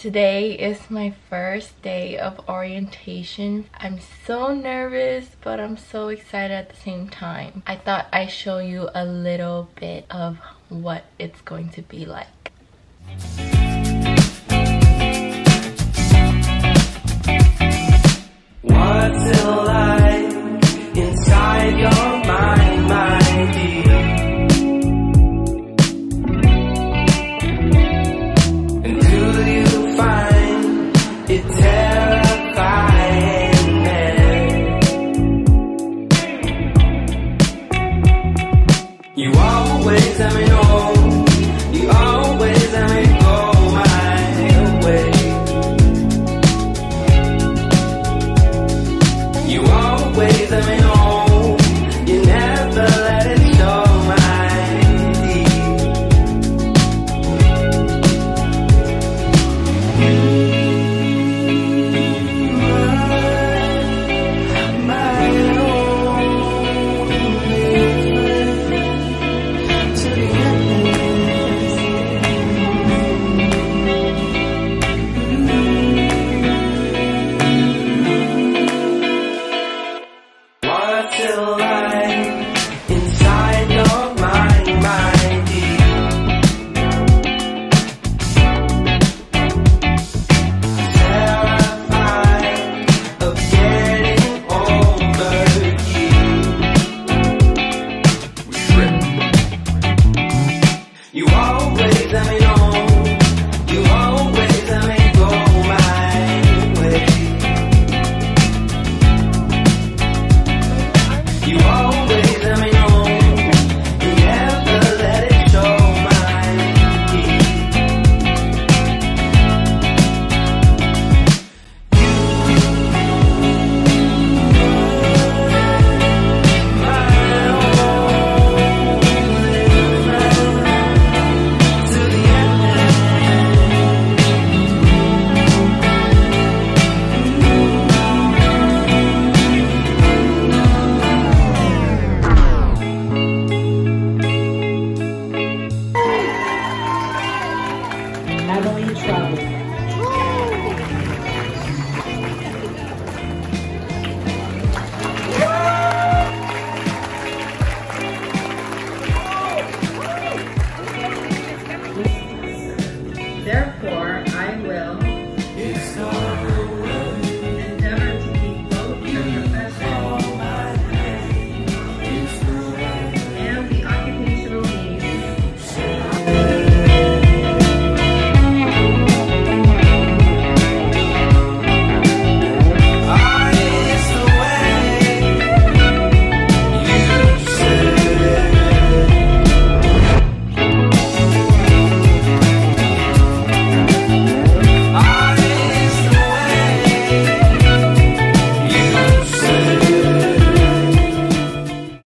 Today is my first day of orientation. I'm so nervous, but I'm so excited at the same time. I thought I'd show you a little bit of what it's going to be like.